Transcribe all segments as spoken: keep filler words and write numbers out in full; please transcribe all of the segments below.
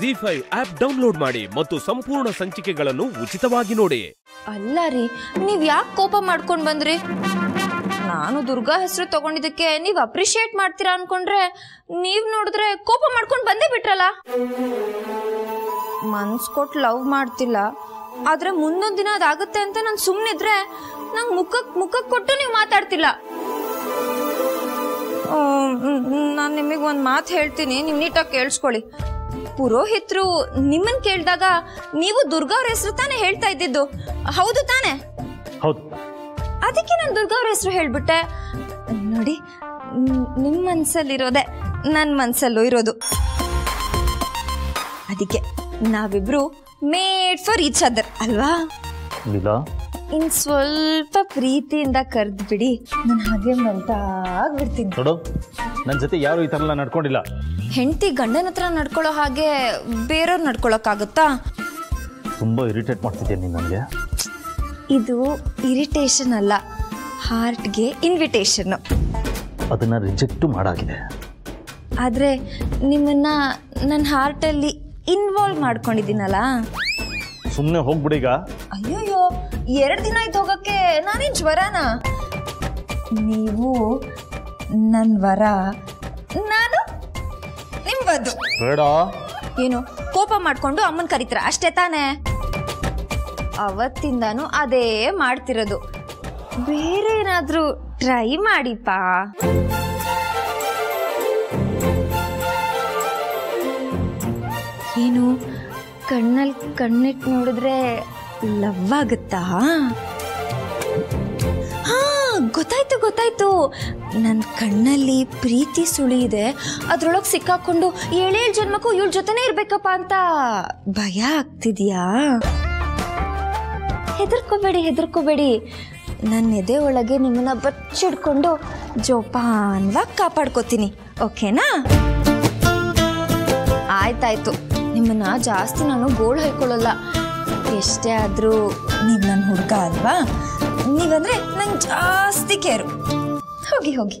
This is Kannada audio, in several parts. ಝೀ ಫೈವ್ ಆಪ್ ಡೌನ್ಲೋಡ್ ಮಾಡಿ ಮತ್ತು ಸಂಪೂರ್ಣ ಸಂಚಿಕೆಗಳನ್ನು ಉಚಿತವಾಗಿ ನೋಡಿ. ಅಲ್ಲ ರೀ, ನೀವು ಯಾಕೆ ಕೋಪ ಮಾಡ್ಕೊಂಡು ಬಂದ್ರಿ? ನಾನು ದುರ್ಗಾ ಹೆಸರು ತಗೊಂಡಿದ್ದಕ್ಕೆ ನೀವು ಅಪ್ರಿಷಿಯೇಟ್ ಮಾಡ್ತೀರಾ ಅನ್ಕೊಂಡ್ರೆ ನೀವು ನೋಡಿದ್ರೆ ಕೋಪ ಮಾಡ್ಕೊಂಡು ಬಂದೇ ಬಿಟ್ರಲ್ಲ. ಮನ್ಸು ಕೊಟ್ಟು ಲವ್ ಮಾಡ್ತಿಲ್ಲ, ಆದ್ರೆ ಮುಂದೊಂದು ದಿನ ಅದಾಗುತ್ತೆ ಅಂತ ನಾನು ಸುಮ್ಮನಿದ್ರೆ ನಂಗೆ ಮುಖಕ್ಕೆ ಮುಖಕ್ಕೆ ಕೊಟ್ಟು ನೀವು ಮಾತಾಡ್ತಿಲ್ಲ. ನಾನು ನಿಮಗೆ ಒಂದು ಮಾತು ಹೇಳ್ತೀನಿ, ನೀವು ನೀಟಾಗಿ ಕೇಳಿಸ್ಕೊಳ್ಳಿ. ಪುರೋಹಿತರು ನಿಮ್ಮನ್ನು ಕೇಳಿದಾಗ ನೀವು ದುರ್ಗಾ ಅವ್ರ ಹೆಸರು ತಾನೇ ಹೇಳ್ತಾ ಇದ್ದಿದ್ದು, ಹೌದು ತಾನೇ? ಹೌದು. ಅದಕ್ಕೆ ನಾನು ದುರ್ಗಾ ಅವ್ರ ಹೆಸರು ಹೇಳ್ಬಿಟ್ಟೆ. ನೋಡಿ, ನಿಮ್ಮ ಮನಸ್ಸಲ್ಲಿರೋದೆ ನನ್ನ ಮನಸ್ಸಲ್ಲೂ ಇರೋದು. ಅದಕ್ಕೆ ನಾವಿಬ್ರು ಮೇಡ್ ಫಾರ್ ಈಚ್ ಅದರ್ ಅಲ್ವಾ? ಇನ್ ಸ್ವಲ್ಪ ಪ್ರೀತಿಯಿಂದ ಕರೆದು ಬಿಡಿ, ನಾನು ಹಾಗೆ ಅಂತ ಆಗ್ಬಿಡ್ತೀನಿ. ನೋಡು, ನನ್ನ ಜೊತೆ ಯಾರು ಈ ಥರ ನಡ್ಕೊಂಡಿಲ್ಲ. ಹೆಂಡತಿ ಗಂಡನ ಹತ್ರ ನಡ್ಕೊಳ್ಳೋ ಹಾಗೆ ಬೇರೆಯವ್ರು ನಡ್ಕೊಳ್ಳೋಕ್ಕಾಗುತ್ತಾ? ತುಂಬ ಇರಿಟೇಟ್ ಮಾಡ್ತಿದ್ದೀನಿ ನೀನು ನನಗೆ. ಇದು ಇರಿಟೇಷನ್ ಅಲ್ಲ, ಹಾರ್ಟ್ಗೆ ಇನ್ವಿಟೇಷನ್ನು. ಅದನ್ನು ರಿಜೆಕ್ಟು ಮಾಡಾಗಿದೆ. ಆದರೆ ನಿಮ್ಮನ್ನು ನನ್ನ ಹಾರ್ಟಲ್ಲಿ ಇನ್ವಾಲ್ವ್ ಮಾಡ್ಕೊಂಡಿದ್ದೀನಲ್ಲ. ಸುಮ್ಮನೆ ಹೋಗ್ಬಿಡೀಗ. ಅಯ್ಯೋಯ್ಯೋ, ಎರಡು ದಿನ ಆಯ್ತು ಹೋಗೋಕ್ಕೆ, ನಾನೇನು ಜ್ವರನಾ? ನೀವು ನನ್ನ ವರ, ನಾನು ನಿಮ್ಮದು. ಬೇಡ ಏನು ಕೋಪ ಮಾಡಿಕೊಂಡು ಅಮ್ಮನ ಕರೀತೀರ ಅಷ್ಟೇ ತಾನೇ? ಅವತ್ತಿಂದಾನು ಅದೇ ಮಾಡ್ತಿರೋದು. ಬೇರೆ ಏನಾದರೂ ಟ್ರೈ ಮಾಡಿಪಾ. ಏನು ಕಣ್ಣಲ್ಲಿ ಕಣ್ಣಿಟ್ಟು ನೋಡಿದ್ರೆ ಲವ್ ಆಗುತ್ತಾ? ಹಾ, ಗೊತ್ತಾಯ್ತು ಗೊತ್ತಾಯ್ತು. ನನ್ನ ಕಣ್ಣಲ್ಲಿ ಪ್ರೀತಿ ಸುಳಿಯಿದೆ, ಅದರೊಳಗೆ ಸಿಕ್ಕಾಕೊಂಡು ಏಳೇಳು ಜನ್ಮಕ್ಕೂ ಇವಳ ಜೊತೆನೇ ಇರಬೇಕಪ್ಪ ಅಂತ ಭಯ ಆಗ್ತಿದೆಯಾ? ಹೆದರ್ಕೋಬೇಡಿ ಹೆದರ್ಕೋಬೇಡಿ, ನನ್ನ ಎದೆ ಒಳಗೆ ನಿಮ್ಮನ್ನ ಬಚ್ಚಿಡ್ಕೊಂಡು ಜೋಪಾನವಾಗಿ ಕಾಪಾಡ್ಕೋತೀನಿ, ಓಕೆನಾ? ಆಯ್ತಾಯ್ತು, ನಿಮ್ಮನ್ನ ಜಾಸ್ತಿ ನಾನು ಗೋಳು ಹಾಕೊಳ್ಳಲ್ಲ. ಎಷ್ಟೇ ಆದರೂ ನೀವು ನನ್ನ ಹುಡುಗ ಅಲ್ವಾ? ನೀವಂದರೆ ನಂಗೆ ಜಾಸ್ತಿ ಕೇರು. ಹೋಗಿ ಹೋಗಿ.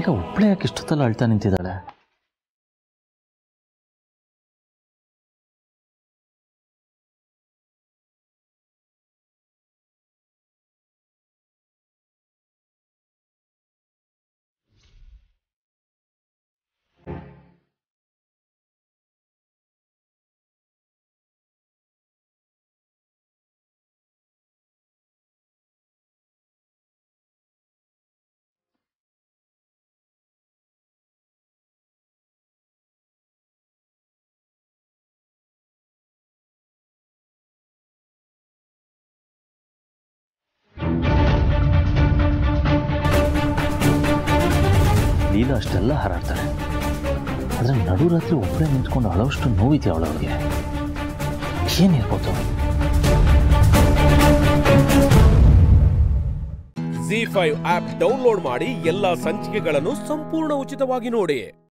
ಈಗ ಒಬ್ಬಳೆ ಯಾಕೆ ಇಷ್ಟೊತ್ತಲ್ಲ ಅಳ್ತಾ ನಿಂತಿದ್ದಾಳೆ? ಲೀಲಾ ಅಷ್ಟೆಲ್ಲ ಹಾರಾಡ್ತಾಳೆ, ಆದರೆ ನಡು ರಾತ್ರಿ ಒಬ್ಬರೇ ನಿಂತ್ಕೊಂಡು ಅಳವಷ್ಟು ನೋವಿದೆ ಅವಳು. ಅವಳಿಗೆ ಏನು ಹೇಳ್ಬೋದು? ಝೀ ಫೈವ್ ಆ್ಯಪ್ ಡೌನ್ಲೋಡ್ ಮಾಡಿ ಎಲ್ಲ ಸಂಚಿಕೆಗಳನ್ನು ಸಂಪೂರ್ಣ ಉಚಿತವಾಗಿ ನೋಡಿ.